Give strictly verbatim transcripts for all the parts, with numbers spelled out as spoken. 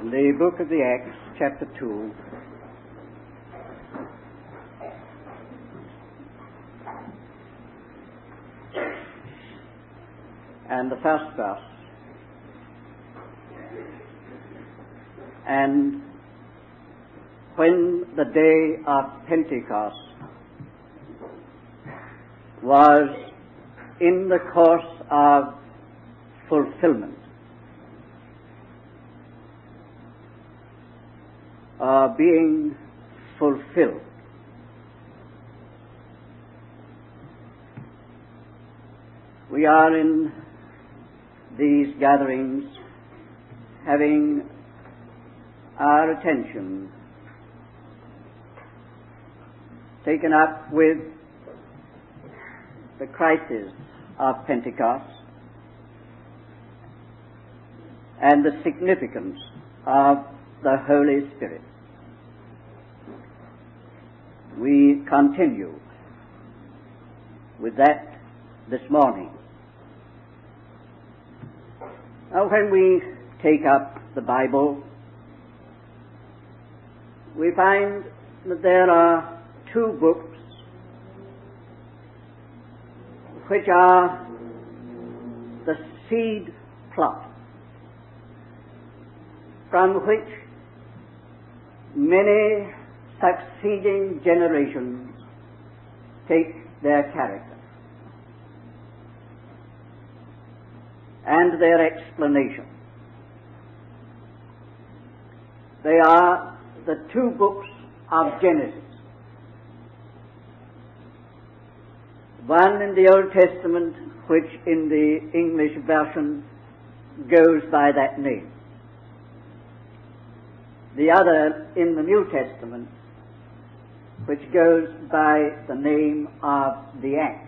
in the book of the Acts, chapter two. And the first verse. And when the day of Pentecost was in the course of fulfillment, uh, being fulfilled, we are in these gatherings having our attention taken up with the crisis of Pentecost and the significance of the Holy Spirit. We continue with that this morning. Now, when we take up the Bible, we find that there are two books which are the seed plot from which many succeeding generations take their character and their explanation. They are the two books of Genesis, one in the Old Testament, which in the English version goes by that name, the other in the New Testament, which goes by the name of the Acts.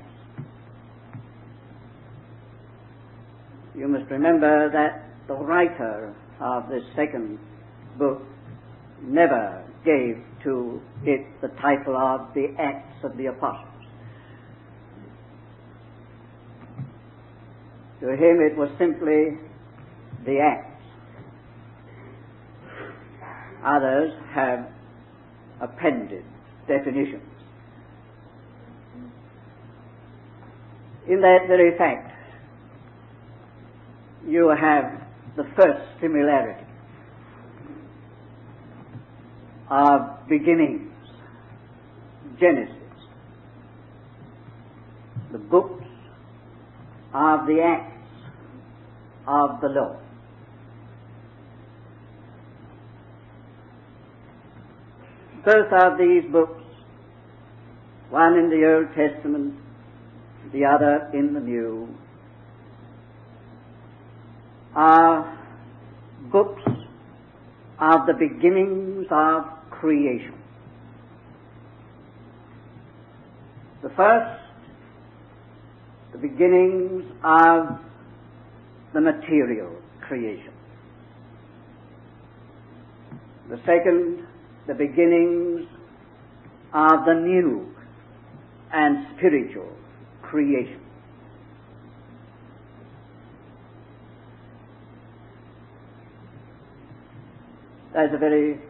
You must remember that the writer of this second book never gave to it the title of the Acts of the Apostles. To him it was simply the Acts. Others have appended definitions. In that very fact, you have the first similarity of beginnings, Genesis, the books of the acts of the Lord. Both of these books, one in the Old Testament, the other in the New, are books of the beginnings of creation. The first, the beginnings of the material creation. The second, the beginnings of the new and spiritual creation. That's a very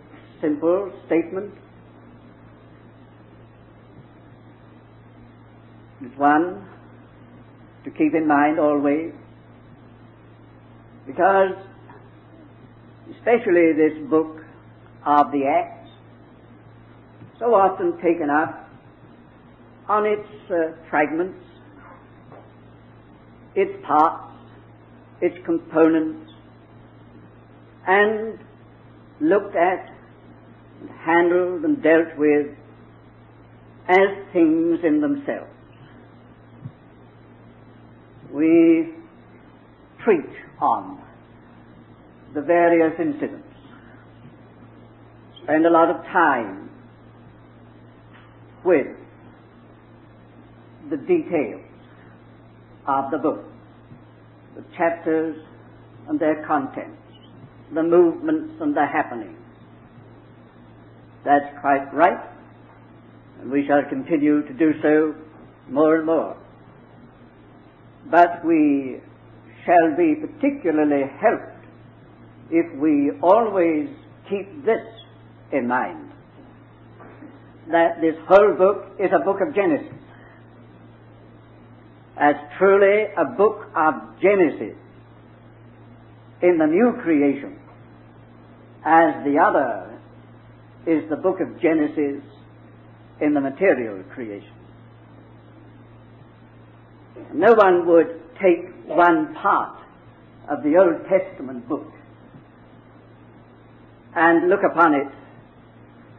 simple statement. It's one to keep in mind always, because especially this book of the Acts, so often taken up on its uh, fragments, its parts, its components, and looked at, and handled and dealt with as things in themselves. We treat on the various incidents, spend a lot of time with the details of the book, the chapters and their contents, the movements and the happenings. That's quite right, and we shall continue to do so more and more. But we shall be particularly helped if we always keep this in mind, that this whole book is a book of Genesis, as truly a book of Genesis in the new creation, as the other is the book of Genesis in the material creation. No one would take one part of the Old Testament book and look upon it.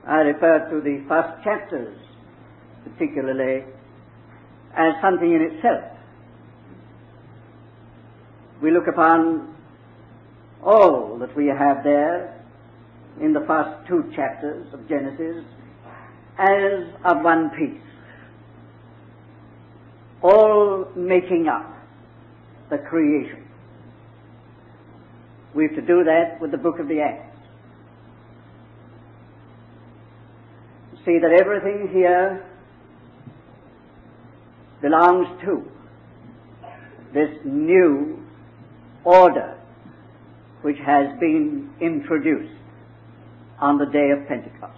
I refer to the first chapters particularly as something in itself. We look upon all that we have there in the first two chapters of Genesis as of one piece, all making up the creation. We have to do that with the book of the Acts. See that everything here belongs to this new order which has been introduced on the day of Pentecost.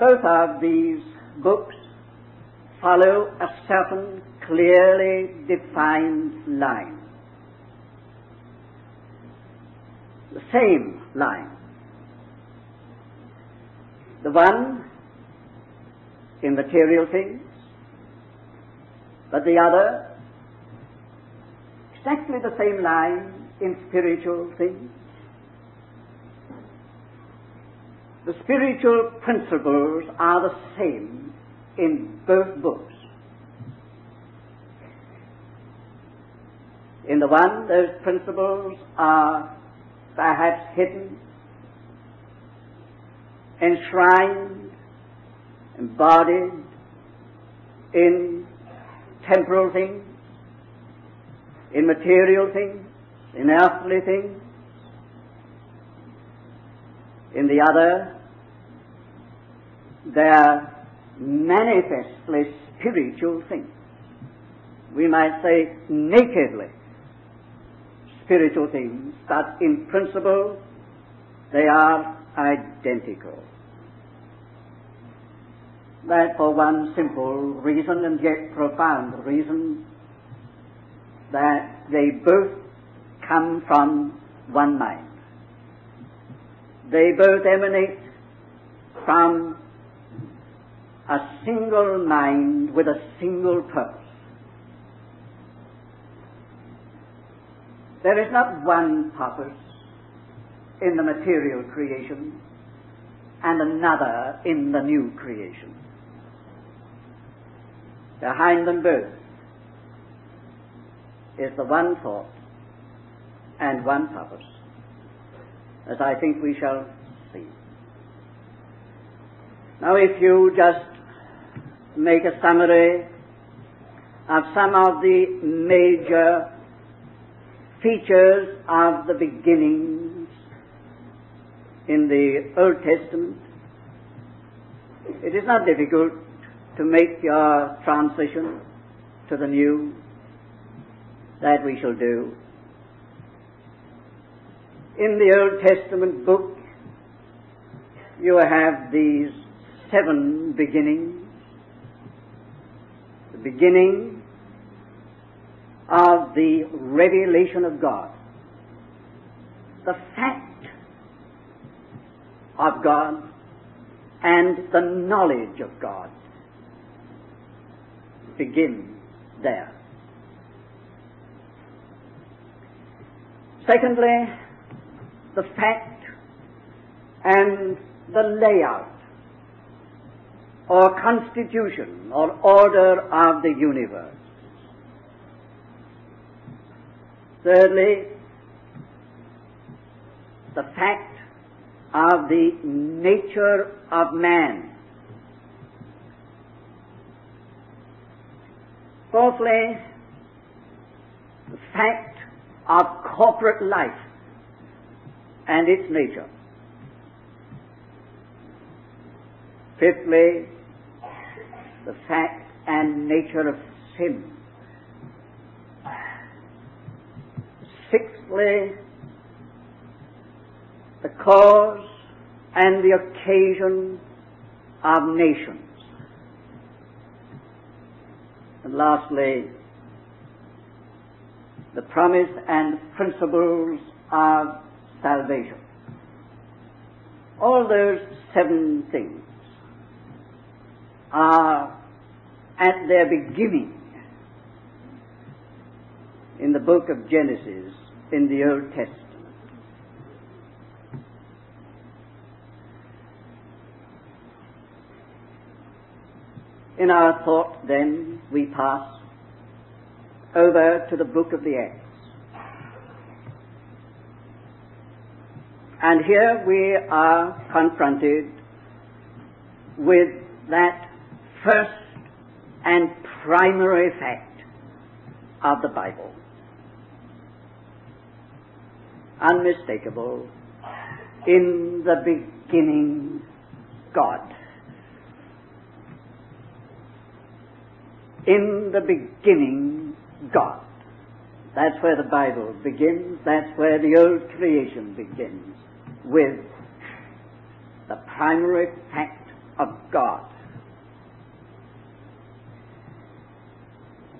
Both of these books follow a certain clearly defined line. The same line. The one in material things, but the other, exactly the same line in spiritual things. The spiritual principles are the same in both books. In the one, those principles are perhaps hidden, enshrined, embodied in temporal things, in material things, in earthly things. In the other, they are manifestly spiritual things. We might say nakedly spiritual things, but in principle they are identical. That for one simple reason, and yet profound reason, that they both come from one mind. They both emanate from a single mind with a single purpose. There is not one purpose in the material creation and another in the new creation. Behind them both is the one thought and one purpose, as I think we shall see. Now, if you just make a summary of some of the major features of the beginnings in the Old Testament, it is not difficult to make your transition to the New. That we shall do. In the Old Testament book, you have these seven beginnings. The beginning of the revelation of God, the fact of God, and the knowledge of God begin there. Secondly, the fact and the layout or constitution or order of the universe. Thirdly, the fact of the nature of man. Fourthly, the fact of corporate life and its nature. Fifthly, the fact and nature of sin simply the cause and the occasion of nations. And lastly, the promise and principles of salvation. All those seven things are at their beginning in the book of Genesis in the Old Testament. In our thought, then, we pass over to the book of the Acts. And here we are confronted with that first and primary fact of the Bible. Unmistakable, in the beginning, God. In the beginning, God. That's where the Bible begins. That's where the old creation begins, with the primary fact of God.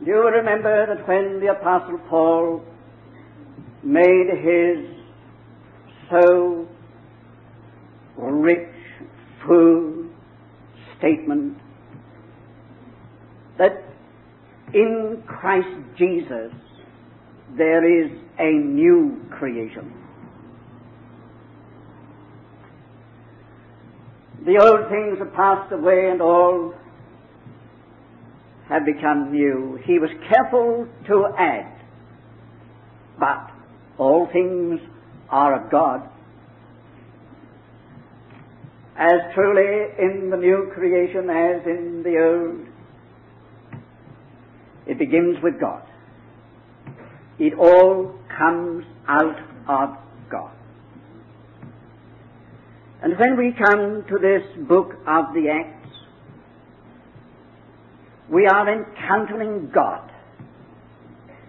Do you remember that when the Apostle Paul made his so rich, full statement that in Christ Jesus there is a new creation? The old things have passed away and all have become new. He was careful to add, but all things are of God. As truly in the new creation as in the old, it begins with God. It all comes out of God. And when we come to this book of the Acts, we are encountering God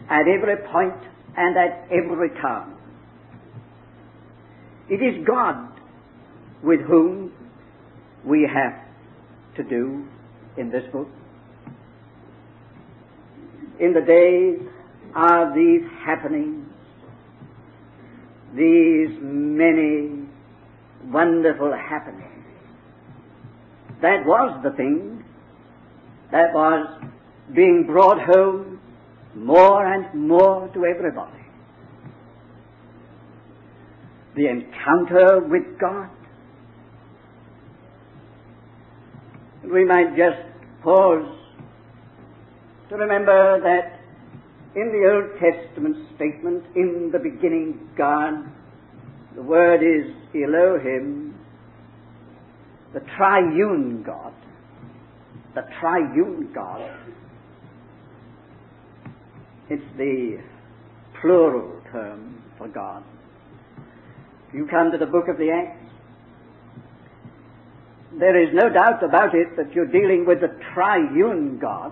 at every point and at every time. It is God with whom we have to do in this book. In the days of these happenings, these many wonderful happenings, that was the thing that was being brought home more and more to everybody. The encounter with God. We might just pause to remember that in the Old Testament statement, in the beginning God, the word is Elohim, the triune God, the triune God. It's the plural term for God. If you come to the book of the Acts, there is no doubt about it that you're dealing with the triune God.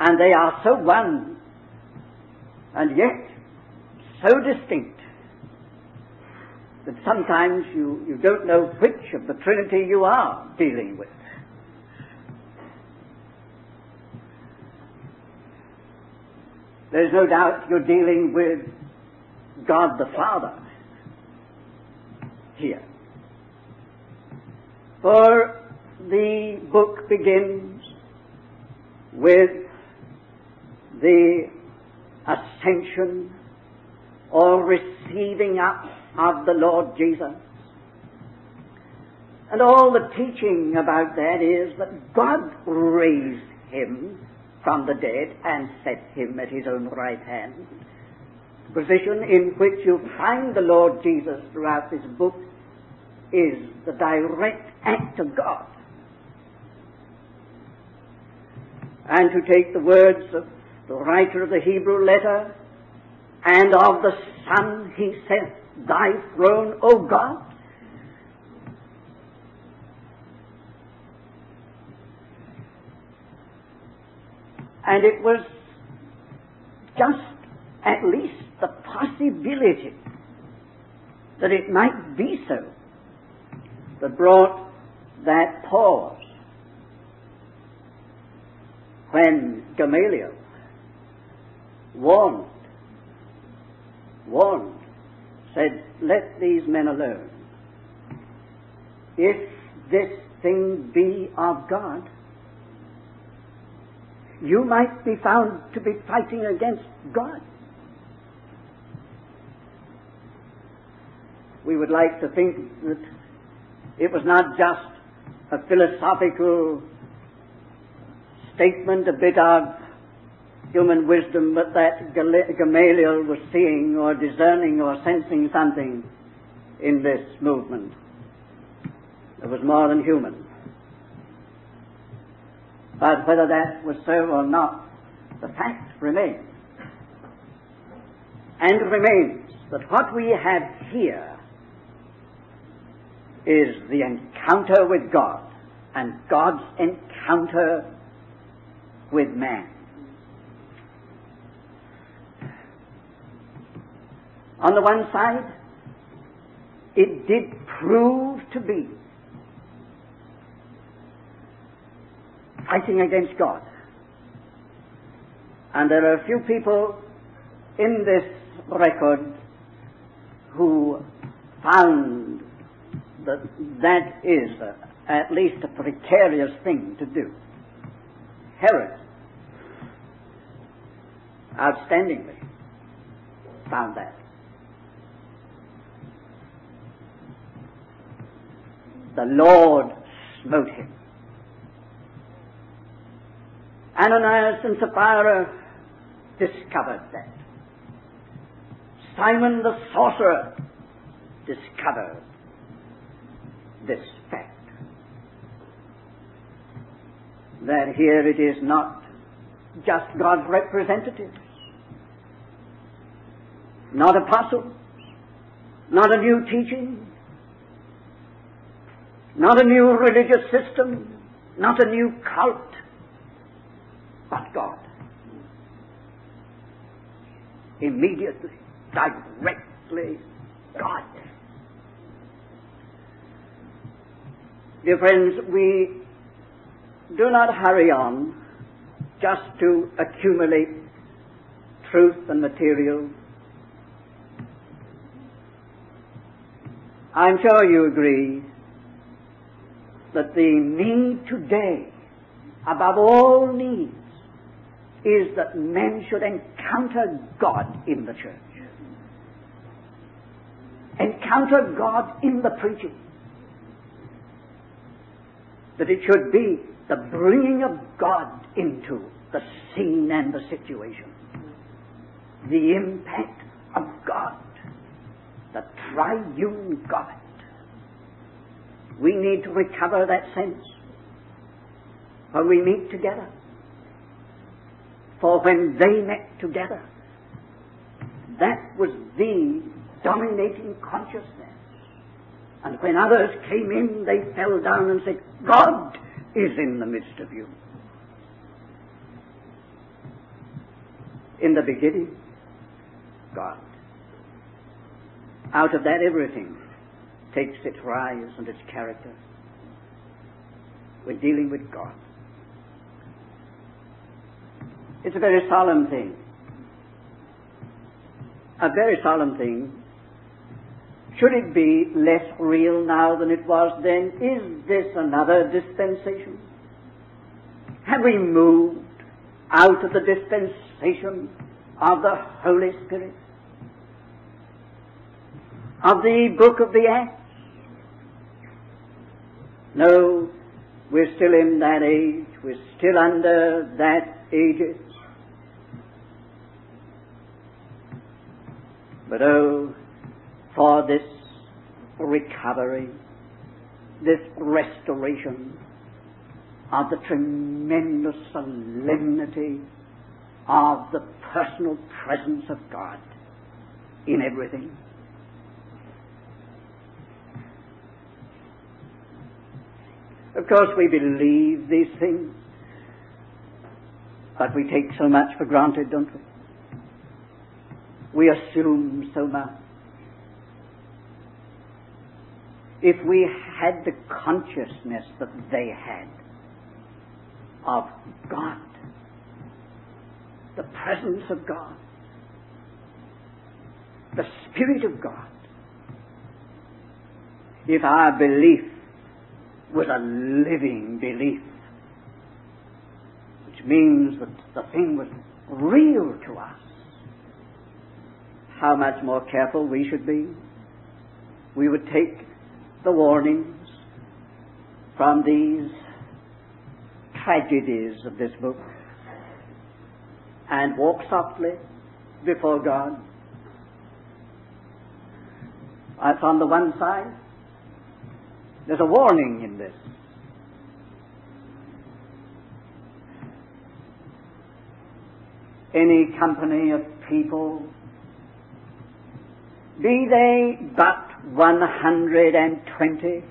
And they are so one, and yet so distinct, that sometimes you, you don't know which of the Trinity you are dealing with. There's no doubt you're dealing with God the Father here. For the book begins with the ascension or receiving up of the Lord Jesus. And all the teaching about that is that God raised him from the dead and set him at his own right hand. The position in which you find the Lord Jesus throughout this book is the direct act of God. And to take the words of the writer of the Hebrew letter, and of the Son, he saith, Thy throne, O God. And it was just at least the possibility that it might be so that brought that pause when Gamaliel warned, warned, said, "Let these men alone. If this thing be of God, you might be found to be fighting against God." We would like to think that it was not just a philosophical statement, a bit of human wisdom, but that Gamaliel was seeing or discerning or sensing something in this movement that was more than human. But whether that was so or not, the fact remains, and remains, that what we have here is the encounter with God and God's encounter with man. On the one side, it did prove to be fighting against God. And there are a few people in this record who found that that is a, at least a precarious thing to do. Herod, outstandingly, found that. The Lord smote him. Ananias and Sapphira discovered that. Simon the sorcerer discovered this fact. That here it is not just God's representatives, not apostles, not a new teaching, not a new religious system, not a new cult, but God. Immediately, directly, God. Dear friends, we do not hurry on just to accumulate truth and material. I'm sure you agree that the need today, above all needs, is that men should encounter God in the church. Encounter God in the preaching. That it should be the bringing of God into the scene and the situation. The impact of God. The triune God. We need to recover that sense when we meet together. For when they met together, that was the dominating consciousness. And when others came in, they fell down and said, "God is in the midst of you." In the beginning, God. Out of that everything takes its rise and its character. We're dealing with God. It's a very solemn thing. A very solemn thing. Should it be less real now than it was then? Is this another dispensation? Have we moved out of the dispensation of the Holy Spirit? Of the book of the Acts? No, we're still in that age. We're still under that ages. But oh, for this recovery, this restoration of the tremendous solemnity of the personal presence of God in everything. Of course, we believe these things, but we take so much for granted, don't we? we assume so much. If we had the consciousness that they had of God, the presence of God, the Spirit of God, if our belief was a living belief, which means that the thing was real to us, how much more careful we should be. We would take the warnings from these tragedies of this book and walk softly before God. That's on the one side. There's a warning in this. Any company of people, be they but one hundred and twenty,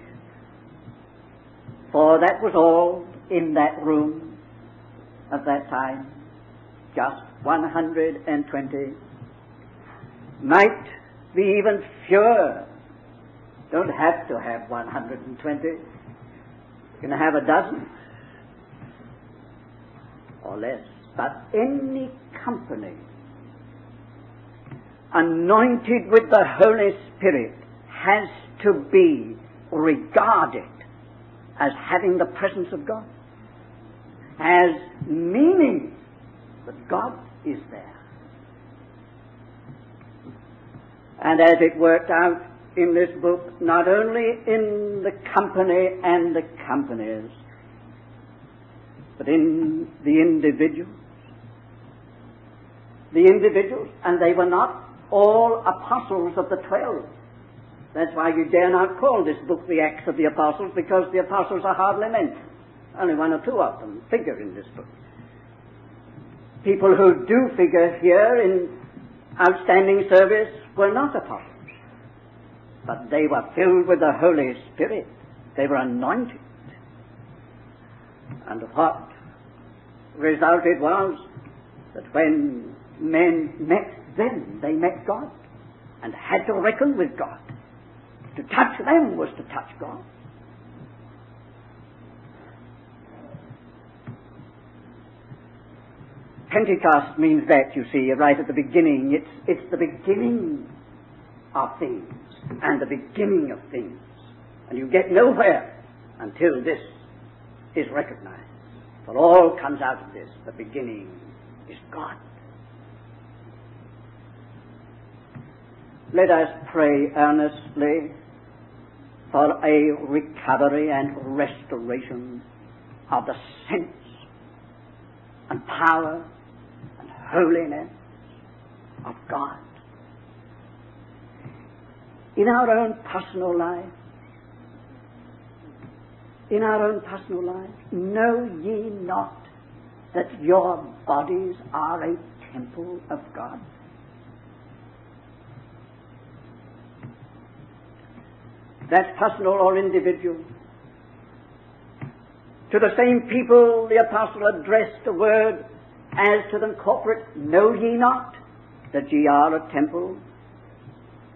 for that was all in that room at that time, just one hundred and twenty, might be even fewer. Don't have to have one hundred and twenty. You can have a dozen or less. But any company anointed with the Holy Spirit has to be regarded as having the presence of God, as meaning that God is there. And as it worked out in this book, not only in the company and the companies, but in the individuals. The individuals, and they were not all apostles of the twelve. That's why you dare not call this book the Acts of the Apostles, because the apostles are hardly mentioned. Only one or two of them figure in this book. People who do figure here in outstanding service were not apostles. But they were filled with the Holy Spirit. They were anointed. And what resulted was that when men met them, they met God and had to reckon with God. To touch them was to touch God. Pentecost means that, you see, right at the beginning. It's, it's the beginning of things. And the beginning of things. And you get nowhere until this is recognized. For all comes out of this. The beginning is God. Let us pray earnestly for a recovery and restoration of the sense and power and holiness of God. In our own personal life, in our own personal life, know ye not that your bodies are a temple of God? That's personal or individual. To the same people the apostle addressed the word as to them corporate, know ye not that ye are a temple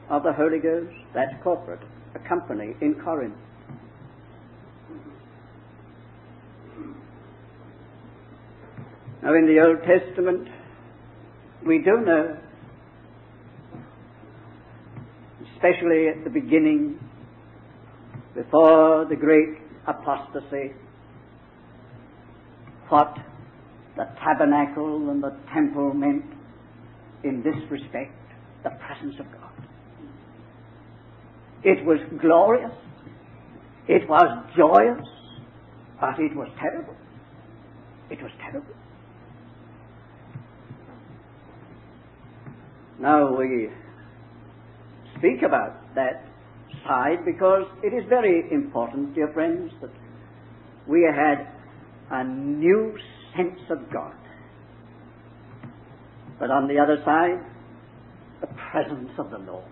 of the Holy Ghost? That's corporate, a company in Corinth. Now in the Old Testament, we do know, especially at the beginning, before the great apostasy, what the tabernacle and the temple meant in this respect, the presence of God. It was glorious, it was joyous, but it was terrible. It was terrible. Now we speak about that side because it is very important, dear friends, that we had a new sense of God. But on the other side, the presence of the Lord.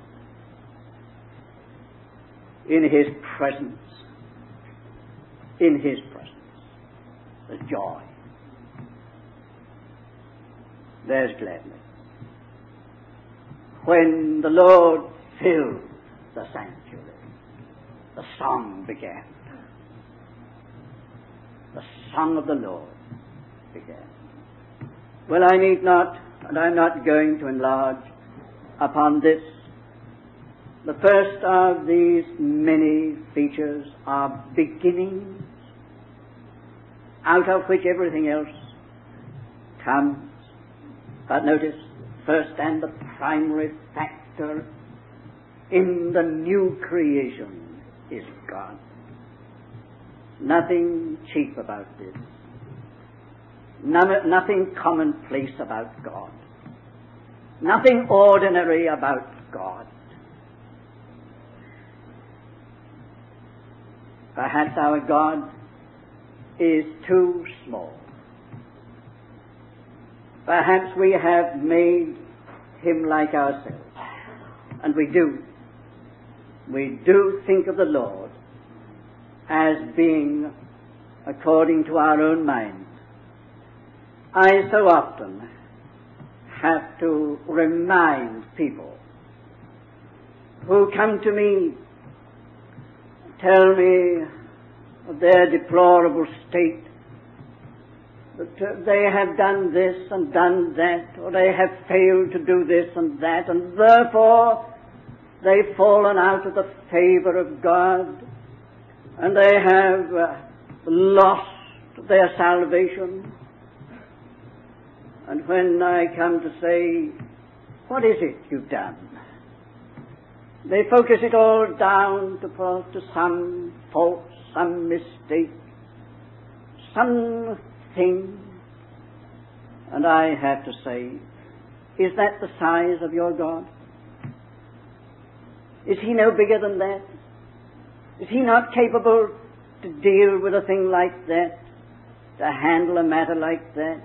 In His presence, in His presence, the joy. There's gladness. when the Lord filled the sanctuary, the song began. The song of the Lord began. Well, I need not, and I'm not going to enlarge upon this. The first of these many features are beginnings, out of which everything else comes. But notice, first and the primary factor in the new creation is God. Nothing cheap about this. None, nothing commonplace about God. Nothing ordinary about God. Perhaps our God is too small. Perhaps we have made him like ourselves. And we do. We do think of the Lord as being according to our own mind. I so often have to remind people who come to me, tell me of their deplorable state, that they have done this and done that, or they have failed to do this and that, and therefore they've fallen out of the favor of God, and they have uh, lost their salvation. And when I come to say, what is it you've done? They focus it all down to, to some fault, some mistake, something. And I have to say, is that the size of your God? Is he no bigger than that? Is he not capable to deal with a thing like that, to handle a matter like that?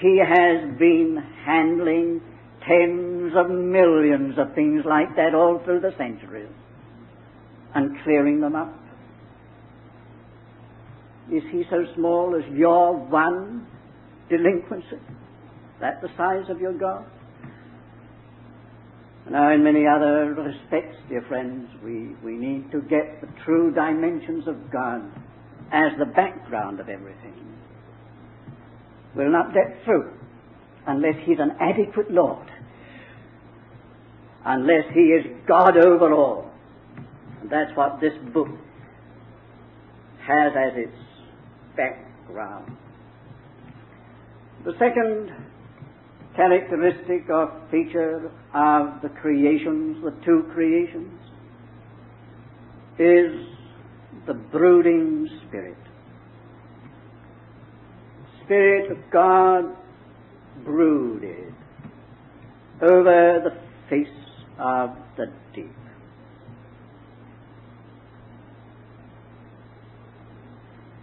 He has been handling tens of millions of things like that all through the centuries and clearing them up. Is he so small as your one delinquency? That the size of your God? Now, in many other respects, dear friends, we, we need to get the true dimensions of God as the background of everything. We'll not get through unless he's an adequate Lord, unless he is God over all. And that's what this book has as its background. The second characteristic or feature of the creations, the two creations, is the brooding spirit. Spirit of God brooded over the face of the deep.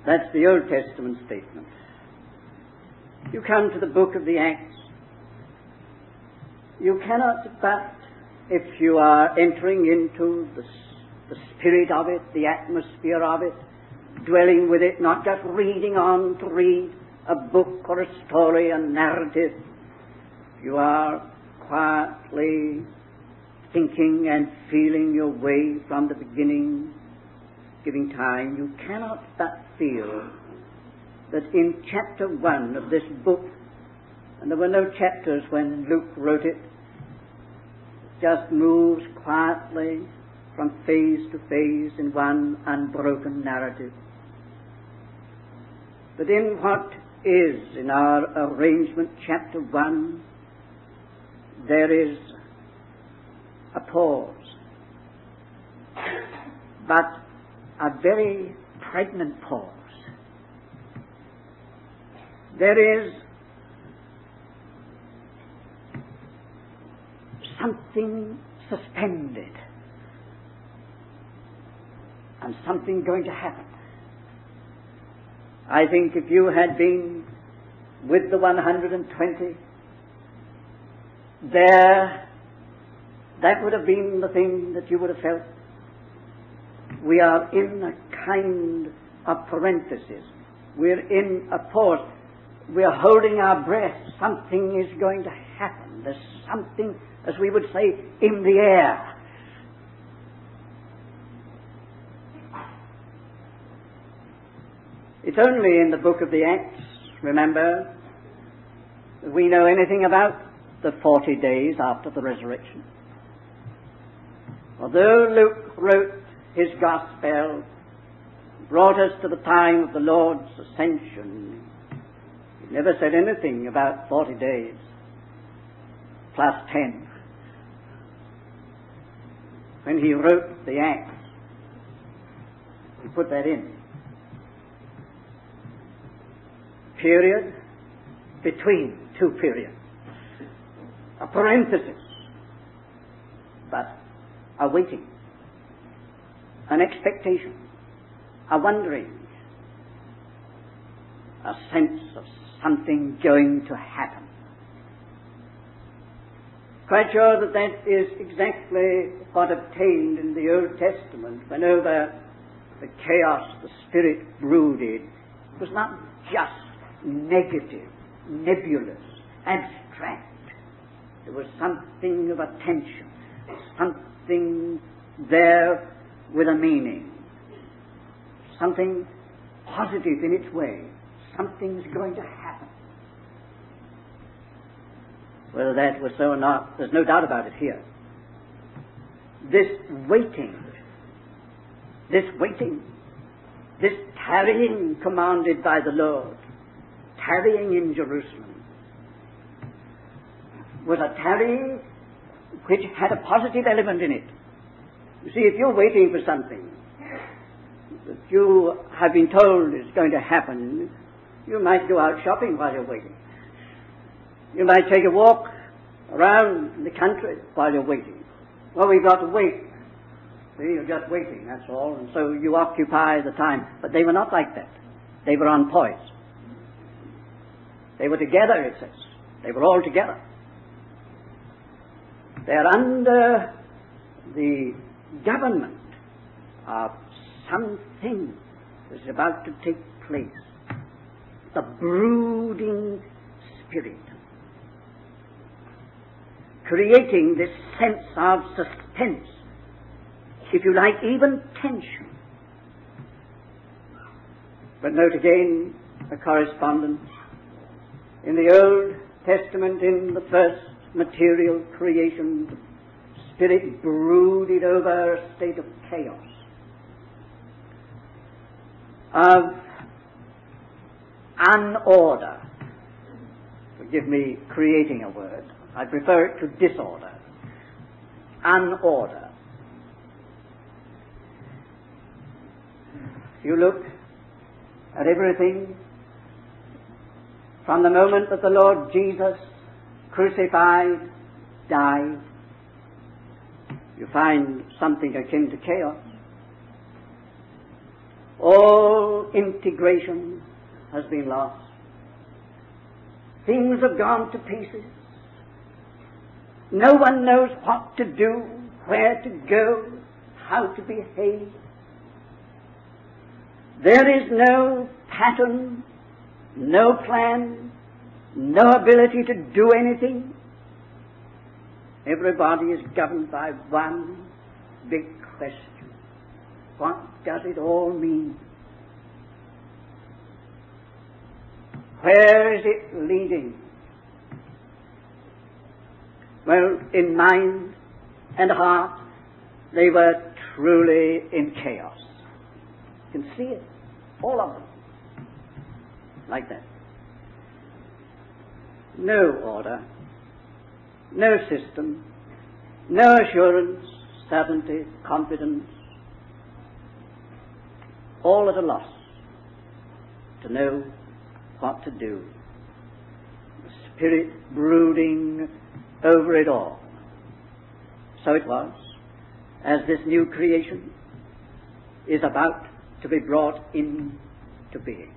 That's the Old Testament statement. You come to the book of the Acts, you cannot but, if you are entering into the, the spirit of it, the atmosphere of it, dwelling with it, not just reading on to read a book or a story, a narrative. You are quietly thinking and feeling your way from the beginning, giving time. You cannot but feel that in chapter one of this book, and there were no chapters when Luke wrote it, just moves quietly from phase to phase in one unbroken narrative. But in what is in our arrangement, chapter one, there is a pause, but a very pregnant pause. There is something suspended and something going to happen. I think if you had been with the one hundred twenty there, that would have been the thing that you would have felt. We are in a kind of parenthesis. We're in a pause. We're holding our breath. Something is going to happen. happened. There's something, as we would say, in the air. It's only in the book of the Acts, remember, that we know anything about the forty days after the resurrection. Although Luke wrote his gospel, brought us to the time of the Lord's ascension, he never said anything about forty days plus ten. When he wrote the Acts, he put that in. Period between two periods. A parenthesis, but a waiting, an expectation, a wondering, a sense of something going to happen. Quite sure that that is exactly what obtained in the Old Testament when over the chaos the Spirit brooded. It was not just negative, nebulous, abstract. There was something of a tension, something there with a meaning, something positive in its way. Something's going to happen. Whether that was so or not, there's no doubt about it here. This waiting, this waiting, this tarrying commanded by the Lord, tarrying in Jerusalem, was a tarrying which had a positive element in it. You see, if you're waiting for something that you have been told is going to happen, you might go out shopping while you're waiting. You might take a walk around the country while you're waiting. Well, we've got to wait. See, you're just waiting, that's all, and so you occupy the time. But they were not like that. They were on poise. They were together, it says. They were all together. They're under the government of something that's about to take place. The brooding spirit, creating this sense of suspense, if you like, even tension. But note again the correspondence in the Old Testament. In the first material creation, the Spirit brooded over a state of chaos, of unorder. Forgive me creating a word. I prefer it to disorder. Unorder. If you look at everything from the moment that the Lord Jesus crucified, died, you find something akin to chaos. All integration has been lost. Things have gone to pieces. No one knows what to do, where to go, how to behave. There is no pattern, no plan, no ability to do anything. Everybody is governed by one big question. What does it all mean? Where is it leading? Well, in mind and heart, they were truly in chaos. You can see it, all of them, like that. No order, no system, no assurance, certainty, confidence, all at a loss to know what to do. The Spirit brooding over it all. So it was, as this new creation is about to be brought into being.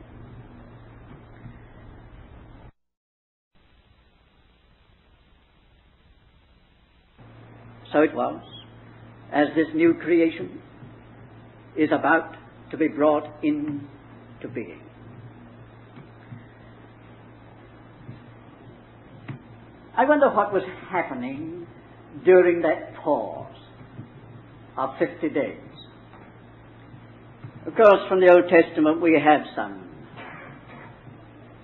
So it was, as this new creation is about to be brought into being. I wonder what was happening during that pause of fifty days. Of course, from the Old Testament we have some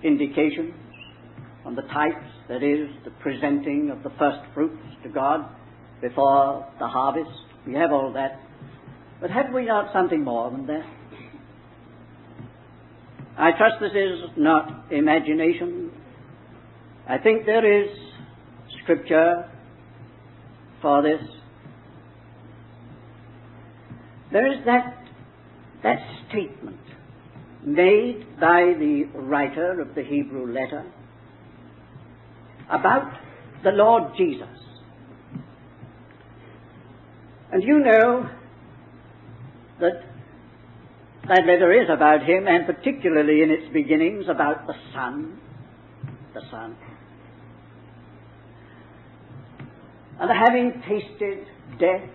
indication on the types, that is, the presenting of the first fruits to God before the harvest. We have all that. But have we not something more than that? I trust this is not imagination. I think there is scripture for this. There is that that statement made by the writer of the Hebrew letter about the Lord Jesus. And you know that that letter is about him, and particularly in its beginnings about the Son, the Son. And having tasted death,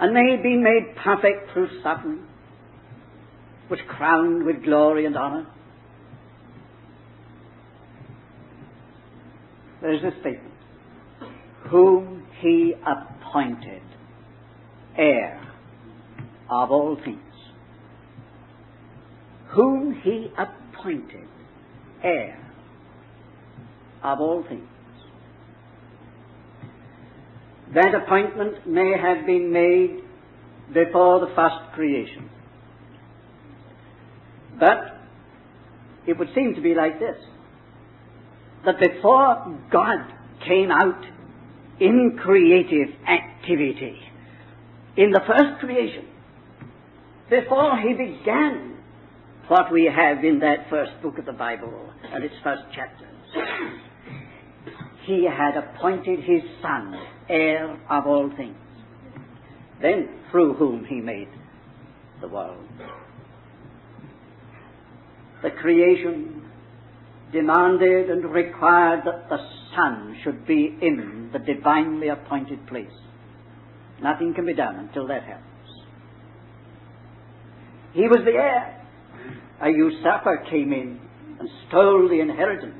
and may be made perfect through suffering, was crowned with glory and honor. There is a statement, whom he appointed heir of all things. Whom he appointed heir of all things. That appointment may have been made before the first creation. But it would seem to be like this, that before God came out in creative activity, in the first creation, before he began what we have in that first book of the Bible and its first chapters, he had appointed his Son heir of all things, then through whom he made the world. The creation demanded and required that the Son should be in the divinely appointed place. Nothing can be done until that happens. He was the heir. A usurper came in and stole the inheritance.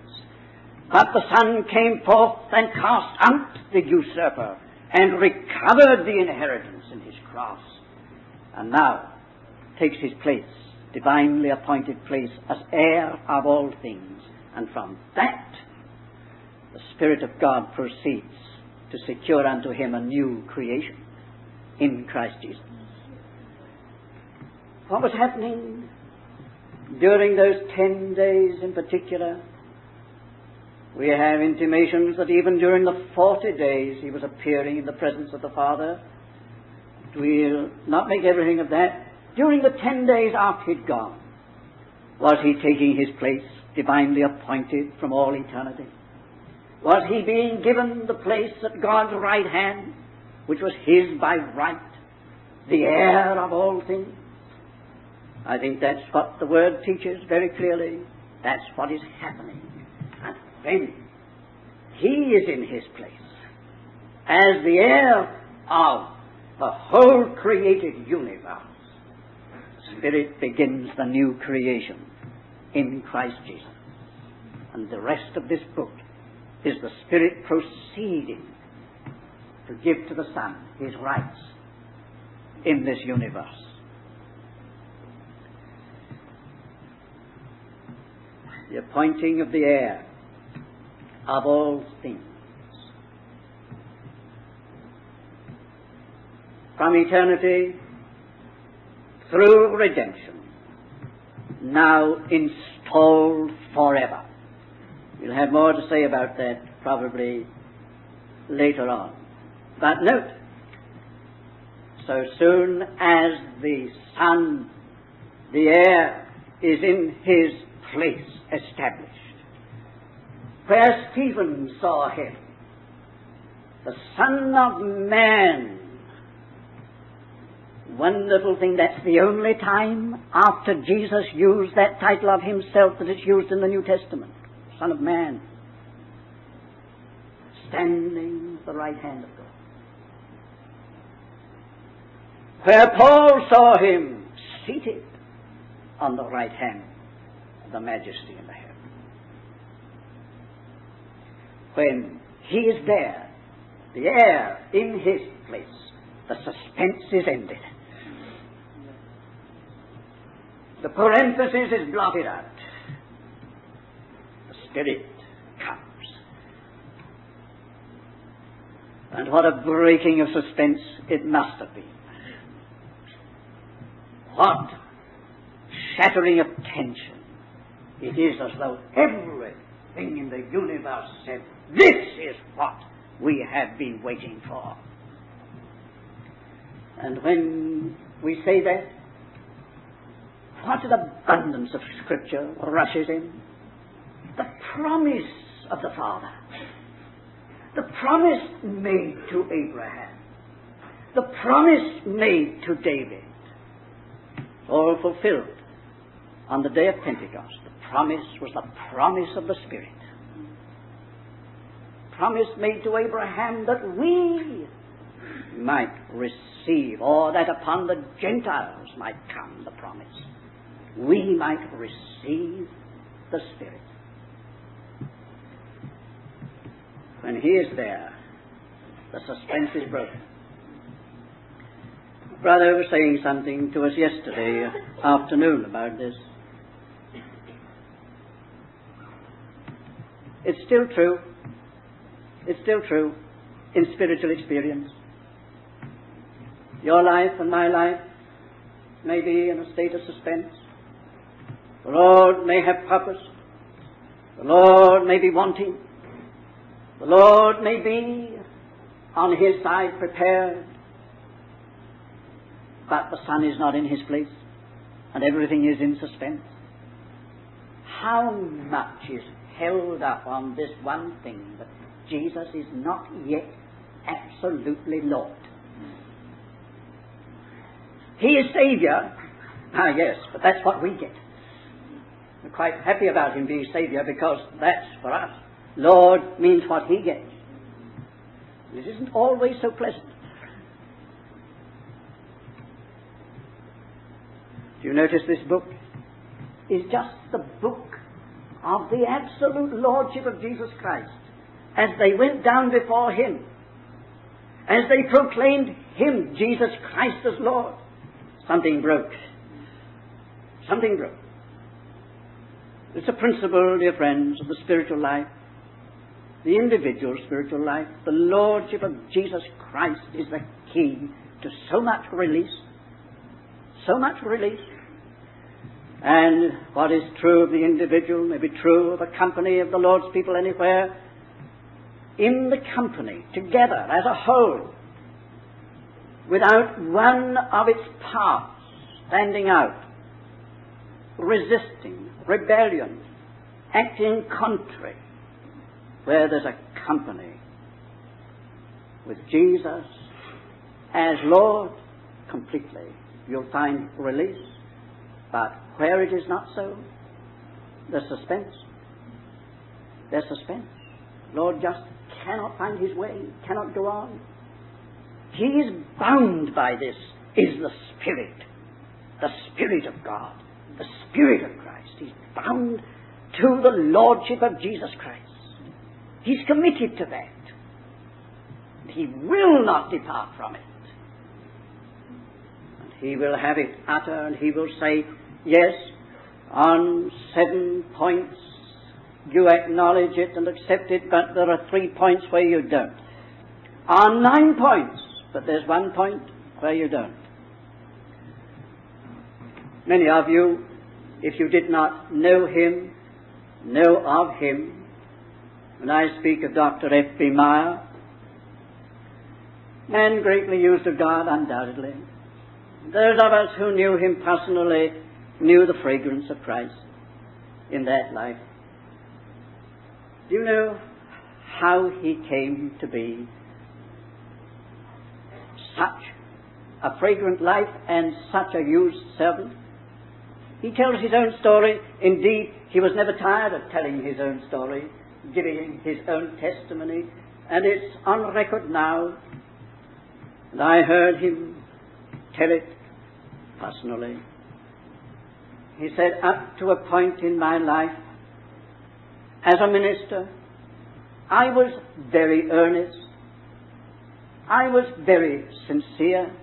But the Son came forth and cast out the usurper and recovered the inheritance in his cross. And now takes his place, divinely appointed place, as heir of all things. And from that, the Spirit of God proceeds to secure unto him a new creation in Christ Jesus. What was happening during those ten days in particular? We have intimations that even during the forty days he was appearing in the presence of the Father. We'll not make everything of that. During the ten days after he'd gone, was he taking his place, divinely appointed from all eternity? Was he being given the place at God's right hand, which was his by right, the heir of all things? I think that's what the Word teaches very clearly. That's what is happening. And then he is in his place as the heir of the whole created universe. Spirit begins the new creation in Christ Jesus. And the rest of this book is the Spirit proceeding to give to the Son his rights in this universe. The appointing of the heir of all things. From eternity through redemption, now installed forever. We'll have more to say about that probably later on. But note, so soon as the Son, the heir, is in his place established, where Stephen saw him, the Son of Man, wonderful thing, that's the only time after Jesus used that title of himself that it's used in the New Testament. Son of Man, standing at the right hand of God. Where Paul saw him seated on the right hand of the majesty in the heaven. when he is there, the heir in his place, the suspense is ended. The parenthesis is blotted out. The Spirit comes. And what a breaking of suspense it must have been. What shattering of tension. It is as though everything in the universe said, this is what we have been waiting for. And when we say that, what an abundance of Scripture rushes in. The promise of the Father. The promise made to Abraham. The promise made to David. All fulfilled on the day of Pentecost. The promise was the promise of the Spirit. Promise made to Abraham that we might receive, or that upon the Gentiles might come the promise. We might receive the Spirit. When he is there, the suspense is broken. Brother was saying something to us yesterday afternoon about this. It's still true. It's still true in spiritual experience. Your life and my life may be in a state of suspense. The Lord may have purpose. The Lord may be wanting. The Lord may be on his side prepared. But the Son is not in his place, and everything is in suspense. How much is held up on this one thing, that Jesus is not yet absolutely Lord. He is Savior. Ah, yes, but that's what we get. We're quite happy about him being Savior, because that's for us. Lord means what he gets. It isn't always so pleasant. Do you notice this book is just the book of the absolute Lordship of Jesus Christ, as they went down before him, as they proclaimed him, Jesus Christ, as Lord. Something broke. Something broke. It's a principle, dear friends, of the spiritual life, the individual spiritual life. The Lordship of Jesus Christ is the key to so much release. So much release. And what is true of the individual may be true of the company of the Lord's people anywhere. In the company, together, as a whole, without one of its parts standing out, resisting, rebellion, acting contrary, where there's a company with Jesus as Lord completely, you'll find release. But where it is not so, there's suspense. There's suspense. Lord just cannot find his way, cannot go on. He is bound by this, is the Spirit, the Spirit of God, the Spirit of Christ. He's bound to the Lordship of Jesus Christ. He's committed to that. He will not depart from it. He will have it utter, and he will say, yes, on seven points you acknowledge it and accept it, but there are three points where you don't. On nine points, but there's one point where you don't. Many of you, if you did not know him, know of him. When I speak of Doctor F B Meyer, man greatly used of God, undoubtedly. Those of us who knew him personally knew the fragrance of Christ in that life. Do you know how he came to be such a fragrant life and such a used servant? He tells his own story. Indeed, he was never tired of telling his own story, giving his own testimony, and it's on record now. And I heard him tell it personally. He said, up to a point in my life, as a minister, I was very earnest. I was very sincere.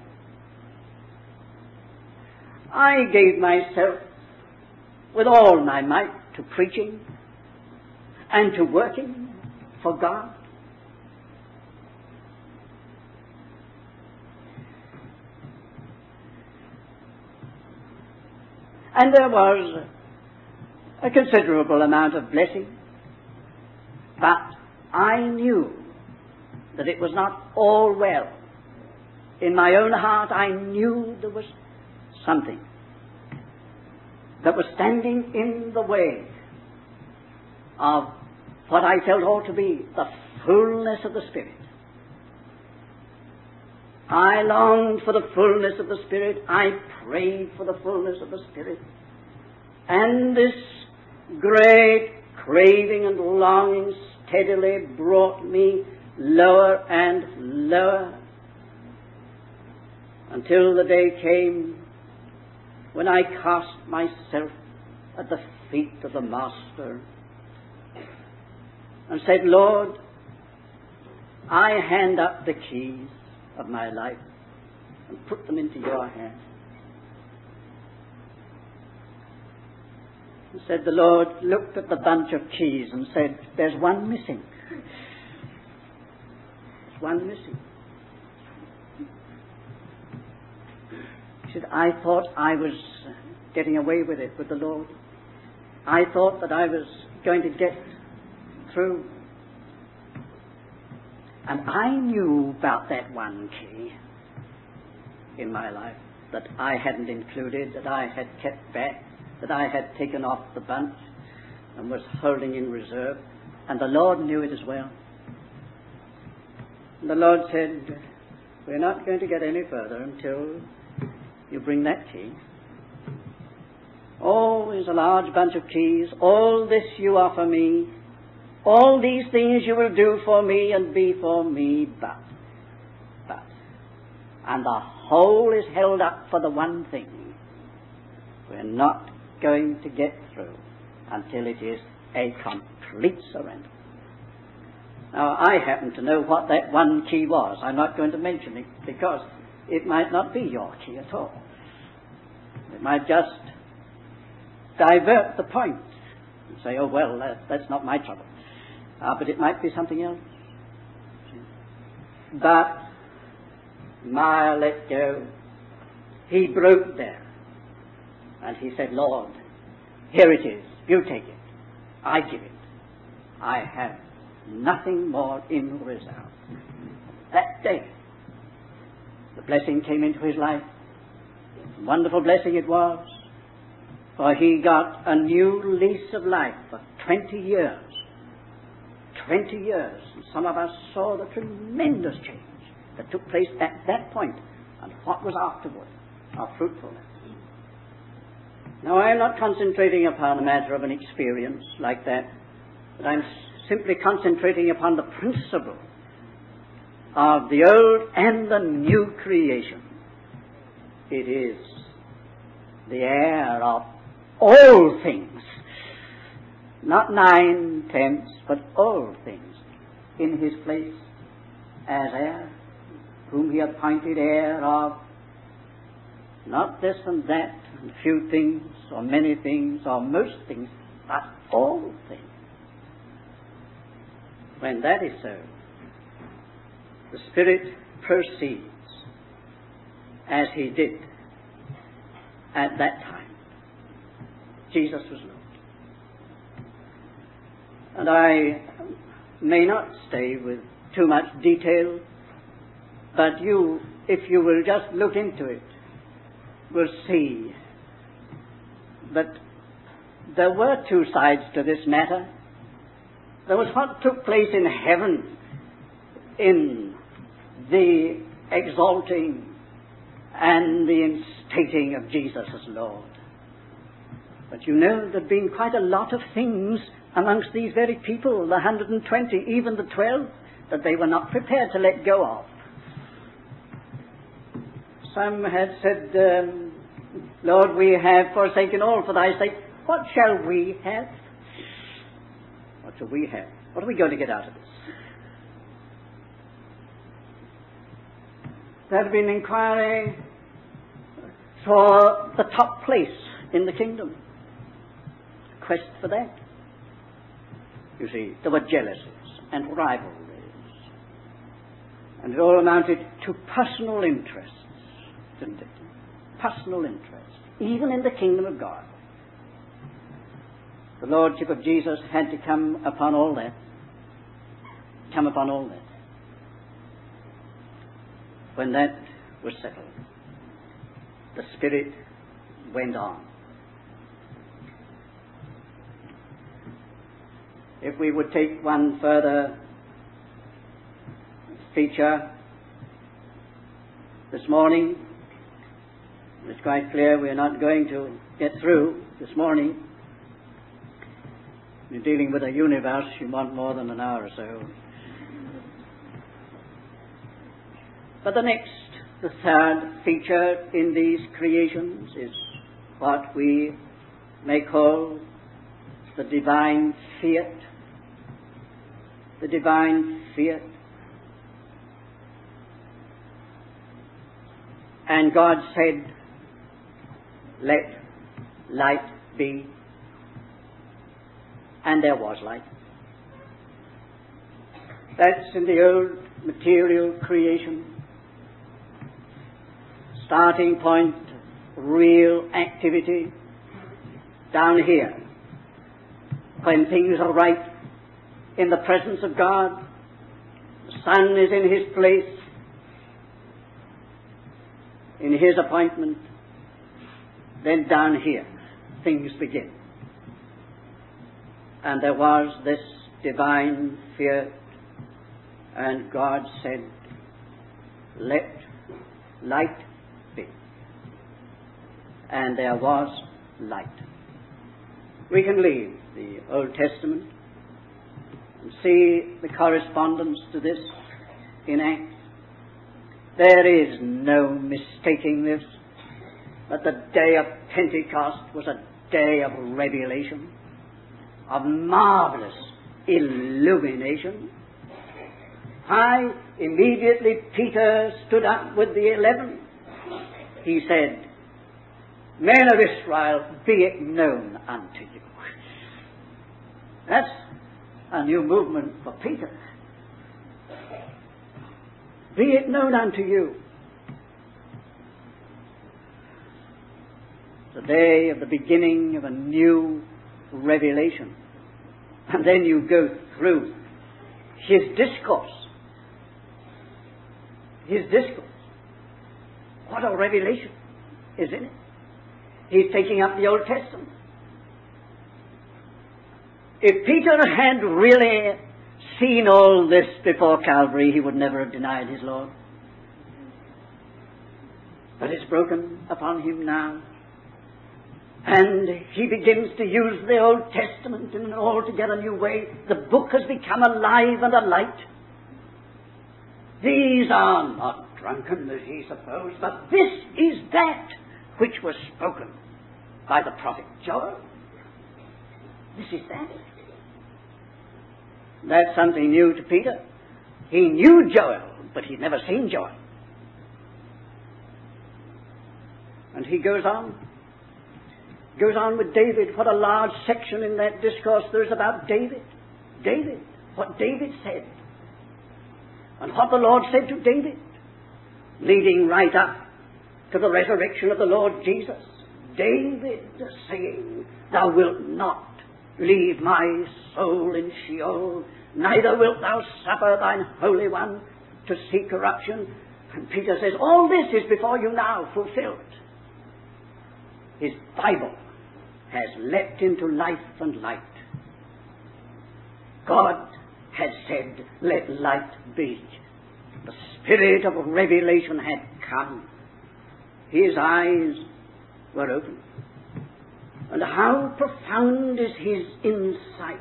I gave myself with all my might to preaching and to working for God. And there was a considerable amount of blessing, but I knew that it was not all well. In my own heart, I knew there was something that was standing in the way of what I felt ought to be the fullness of the Spirit. I longed for the fullness of the Spirit. I prayed for the fullness of the Spirit. And this great craving and longing steadily brought me lower and lower until the day came when I cast myself at the feet of the Master and said, Lord, I hand up the keys of my life and put them into your hands. And said the Lord looked at the bunch of keys and said, there's one missing. There's one missing. He said, I thought I was getting away with it with the Lord. I thought that I was going to get through. And I knew about that one key in my life that I hadn't included, that I had kept back, that I had taken off the bunch and was holding in reserve. And the Lord knew it as well. And the Lord said, we're not going to get any further until you bring that key. Oh, there's a large bunch of keys. All this you offer me. All these things you will do for me and be for me, but, but. And the whole is held up for the one thing. We're not going to get through until it is a complete surrender. Now, I happen to know what that one key was. I'm not going to mention it because it might not be your key at all. It might just divert the point and say, oh, well, that, that's not my trouble. Ah, but it might be something else. But Meyer let go. He broke there. And he said, Lord, here it is. You take it. I give it. I have nothing more in reserve. That day, the blessing came into his life. Wonderful blessing it was. For he got a new lease of life for twenty years. twenty years, and some of us saw the tremendous change that took place at that point and what was afterward, our fruitfulness. Now, I'm not concentrating upon a matter of an experience like that, but I'm simply concentrating upon the principle of the old and the new creation. It is the heir of all things, not nine-tenths, but all things, in his place as heir, whom he appointed heir of, not this and that, and few things, or many things, or most things, but all things. When that is so, the Spirit proceeds as he did at that time. Jesus was Lord. And I may not stay with too much detail, but you, if you will just look into it, will see that there were two sides to this matter. There was what took place in heaven in the exalting and the instating of Jesus as Lord. But you know, there had been quite a lot of things amongst these very people, the one hundred twenty, even the twelve, that they were not prepared to let go of. Some had said, um, Lord, we have forsaken all for thy sake. What shall we have? What structure we have. What are we going to get out of this? There had been inquiry for the top place in the kingdom. Quest for that. You see, there were jealousies and rivalries. And it all amounted to personal interests, didn't it? Personal interests, even in the kingdom of God. The Lordship of Jesus had to come upon all that. Come upon all that. When that was settled, the Spirit went on. If we would take one further feature this morning, it's quite clear we're not going to get through this morning. You're dealing with a universe, you want more than an hour or so. But the next, the third feature in these creations is what we may call the divine fiat. The divine fiat. And God said, let light be. And there was light. That's in the old material creation. Starting point, real activity, down here. When things are right, in the presence of God, the sun is in his place, in his appointment, then down here, things begin. And there was this divine fear, and God said, let light be. And there was light. We can leave the Old Testament and see the correspondence to this in Acts. There is no mistaking this, that the day of Pentecost was a day of revelation, of marvelous illumination. Why? Immediately Peter stood up with the eleven. He said, men of Israel, be it known unto you. That's a new movement for Peter. Be it known unto you. The day of the beginning of a new revelation. And then you go through his discourse. His discourse. What a revelation is in it. He's taking up the Old Testament. If Peter had really seen all this before Calvary, he would never have denied his Lord. But it's broken upon him now. And he begins to use the Old Testament in an altogether new way. The book has become alive and a light. These are not drunkenness, he supposed, but this is that which was spoken by the prophet Joel. This is that. That's something new to Peter. He knew Joel, but he'd never seen Joel. And he goes on. Goes on with David. What a large section in that discourse there is about David. David. What David said. And what the Lord said to David. Leading right up to the resurrection of the Lord Jesus. David saying, thou wilt not leave my soul in Sheol, neither wilt thou suffer thine Holy One to see corruption. And Peter says, all this is before you now fulfilled. His Bible has leapt into life and light. God has said, let light be. The Spirit of revelation had come. His eyes were open. And how profound is his insight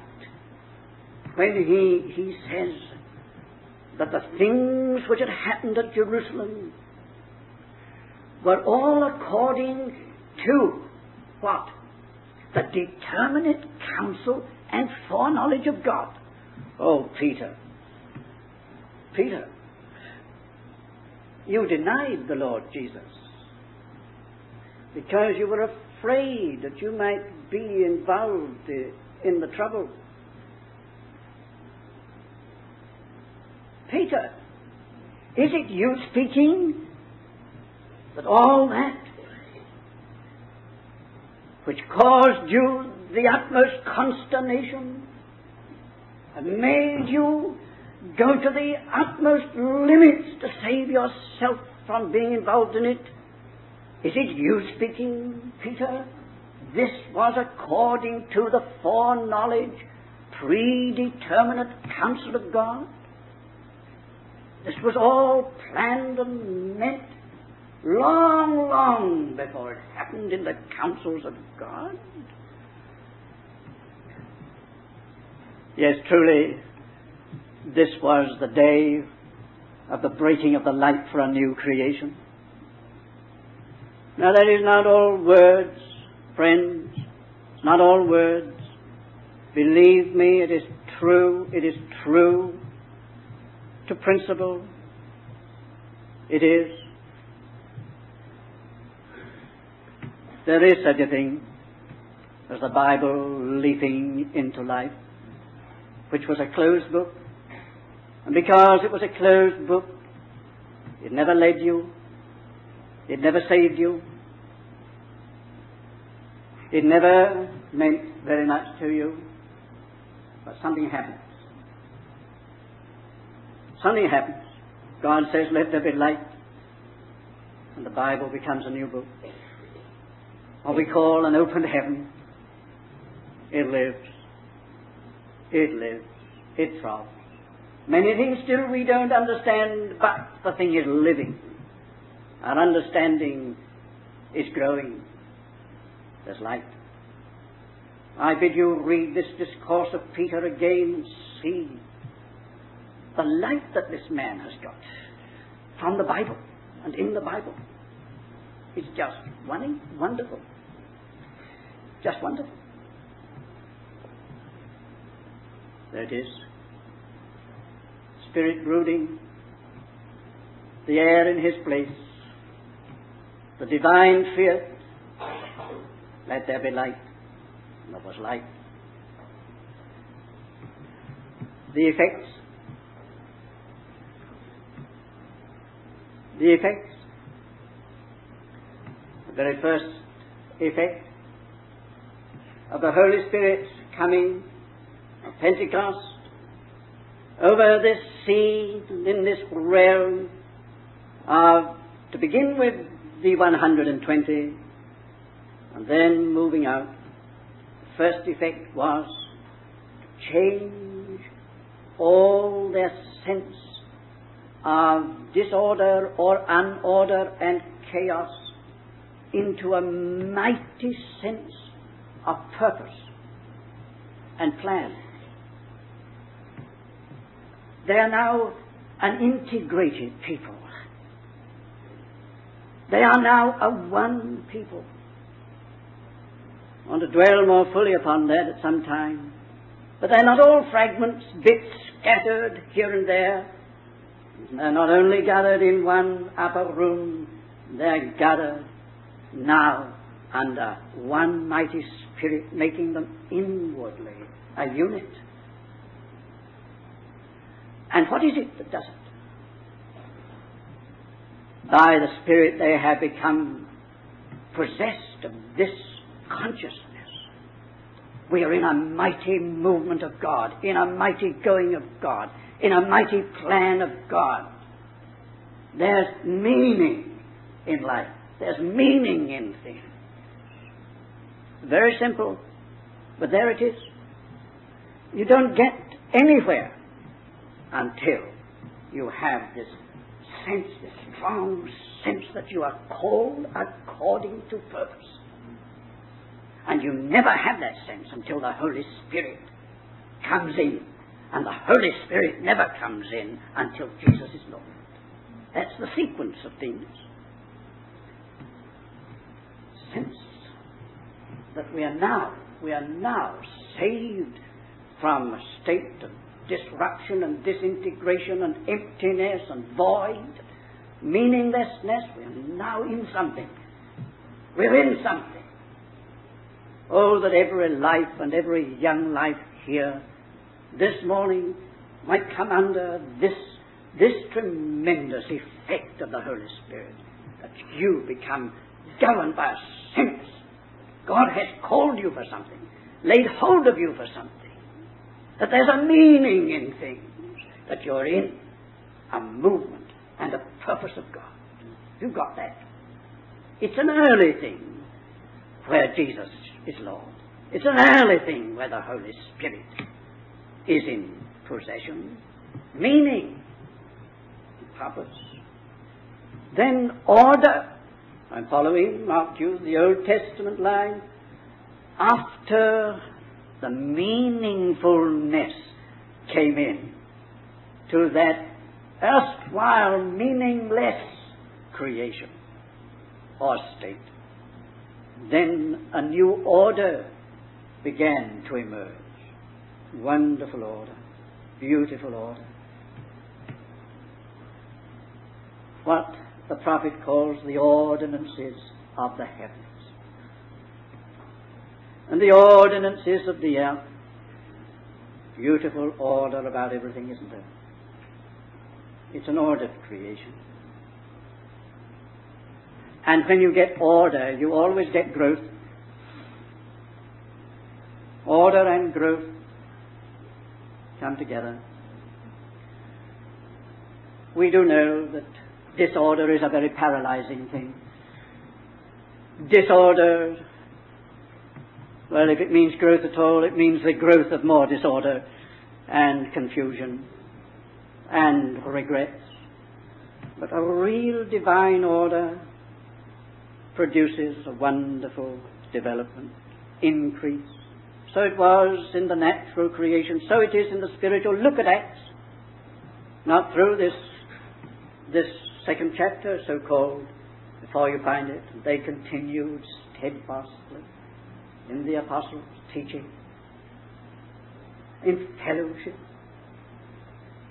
when he, he says that the things which had happened at Jerusalem were all according to what? The determinate counsel and foreknowledge of God. Oh, Peter, Peter, you denied the Lord Jesus because you were afraid that you might be involved in the trouble. Peter, is it you speaking that all that which caused you the utmost consternation and made you go to the utmost limits to save yourself from being involved in it? Is it you speaking, Peter? This was according to the foreknowledge, predeterminate counsel of God. This was all planned and meant long, long before it happened in the counsels of God. Yes, truly, this was the day of the breaking of the light for a new creation. Now, that is not all words, friends. It's not all words. Believe me, it is true. It is true to principle. It is. There is such a thing as the Bible leaping into life, which was a closed book. And because it was a closed book, it never led you. It never saved you. It never meant very much to you. But something happens. Something happens. God says, let there be light. And the Bible becomes a new book. What we call an open heaven. It lives. It lives. It thrives. Many things still we don't understand, but the thing is living. Our understanding is growing. There's light. I bid you read this discourse of Peter again. See the light that this man has got from the Bible and in the Bible. It's just wonderful. Just wonderful. There it is. Spirit brooding, the air in his place, the divine fear. Let there be light. And there was light. The effects. The effects. The very first effect of the Holy Spirit's coming of Pentecost over this sea and in this realm of, to begin with, the one hundred twenty, and then moving out. The first effect was to change all their sense of disorder or unorder and chaos into a mighty sense of purpose and plan. They are now an integrated people. They are now a one people. I want to dwell more fully upon that at some time. But they're not all fragments, bits scattered here and there. They're not only gathered in one upper room, they're gathered now under one mighty Spirit, making them inwardly a unit. And what is it that does it? By the Spirit they have become possessed of this consciousness. We are in a mighty movement of God, in a mighty going of God, in a mighty plan of God. There's meaning in life. There's meaning in things. Very simple, but there it is. You don't get anywhere until you have this sense, this strong sense that you are called according to purpose. And you never have that sense until the Holy Spirit comes in. And the Holy Spirit never comes in until Jesus is Lord. That's the sequence of things. Sense that we are now, we are now saved from a state of disruption and disintegration and emptiness and void, meaninglessness. We are now in something. We're in something. Oh, that every life and every young life here this morning might come under this, this tremendous effect of the Holy Spirit, that you become governed by a sense. God has called you for something, laid hold of you for something, that there's a meaning in things, that you're in a movement and a purpose of God. You've got that. It's an early thing where Jesus is Lord. It's an early thing where the Holy Spirit is in possession, meaning, purpose. Then order. I'm following, mark you, the Old Testament line. After the meaningfulness came in to that erstwhile meaningless creation or state, then a new order began to emerge. Wonderful order, beautiful order. What the prophet calls the ordinances of the heavens. And the ordinances of the earth. Beautiful order about everything, isn't there? It's an ordered creation. And when you get order, you always get growth. Order and growth come together. We do know that disorder is a very paralyzing thing. Disorder, well, if it means growth at all, it means the growth of more disorder and confusion and regrets. But a real divine order produces a wonderful development, increase. So it was in the natural creation, so it is in the spiritual. Look at Acts. Not through this this second chapter, so-called, before you find it. They continued steadfastly in the apostles' teaching, in fellowship,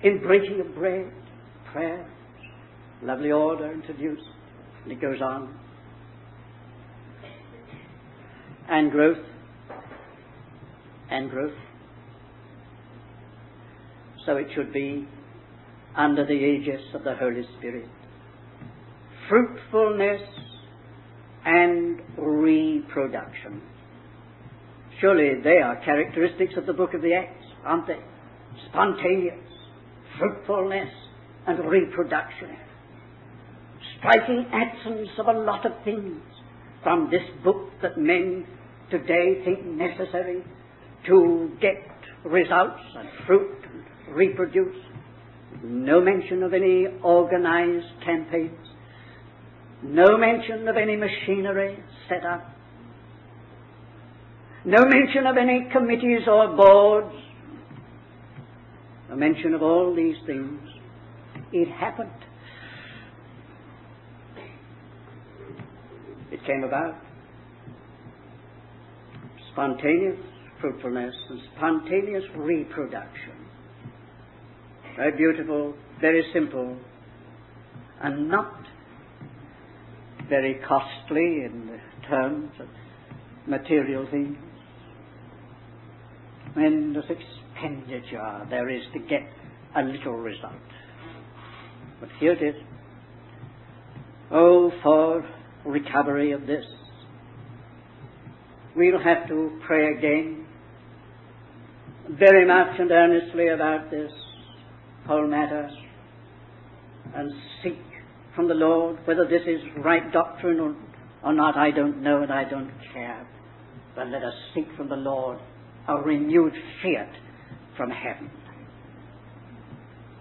in breaking of bread, prayer, lovely order introduced, and it goes on. And growth, and growth. So it should be under the aegis of the Holy Spirit. Fruitfulness and reproduction. Surely they are characteristics of the book of the Acts, aren't they? Spontaneous, fruitfulness and reproduction. Striking absence of a lot of things from this book that men today think necessary to get results and fruit and reproduce. No mention of any organized campaigns. No mention of any machinery set up. No mention of any committees or boards. No mention of all these things. It happened. It came about. Spontaneous fruitfulness and spontaneous reproduction. Very beautiful, very simple, and not very costly in terms of material things. Tremendous expenditure there is to get a little result. But here it is. Oh, for recovery of this. We'll have to pray again very much and earnestly about this whole matter, and seek from the Lord whether this is right doctrine or, or not. I don't know and I don't care, but let us seek from the Lord a renewed fiat from heaven,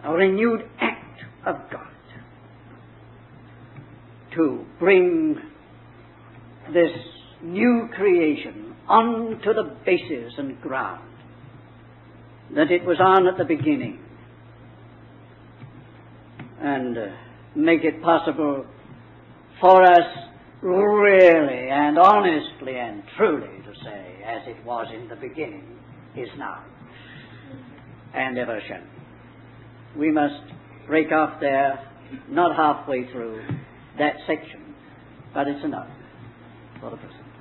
a renewed act of God to bring this new creation onto the basis and ground that it was on at the beginning, and uh, make it possible for us really and honestly and truly to say, as it was in the beginning, is now. and aversion. We must break off there, not halfway through that section, but it's enough for the present.